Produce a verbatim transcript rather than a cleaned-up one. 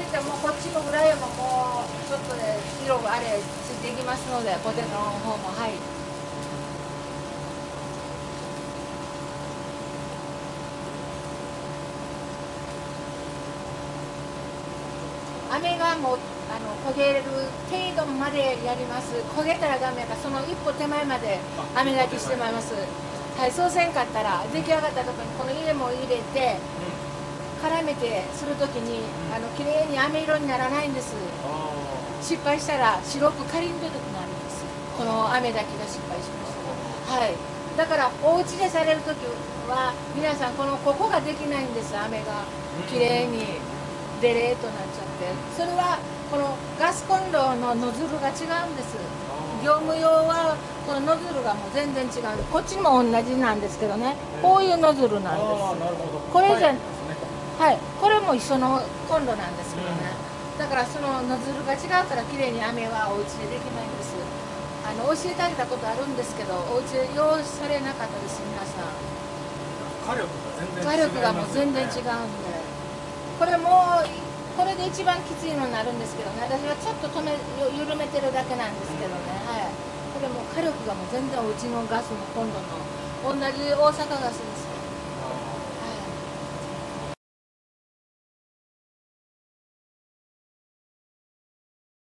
れてもこっちも裏山もちょっとで色があれついていきますので、ポテトの方もはい。雨がもうあの焦げる程度までやります。焦げたらダメか、その一歩手前まで雨だけしてまいります。はい、そうせんかったら出来上がったところにこの入れも入れて、絡めてするときにあの綺麗に飴色にならないんです。失敗したら白くカリンということになるんです。この飴だけが失敗しました。はい。だからお家でされるときは皆さんこのここができないんです。飴が綺麗にデレーとなっちゃって、それはこのガスコンロのノズルが違うんです。業務用はこのノズルがもう全然違う。こっちも同じなんですけどね。こういうノズルなんです。これじゃはい、これも一緒のコンロなんですけどね、うん、だからそのノズルが違うからきれいに飴はお家でできないんです。あの教えてあげたことあるんですけど、お家で用意されなかったです皆さん。火力が全然違いますね。火力がもう全然違うんで、これもこれで一番きついのになるんですけどね、私はちょっと止め緩めてるだけなんですけどね、うん、はい、これも火力がもう全然お家のガスのコンロの同じ大阪ガスです。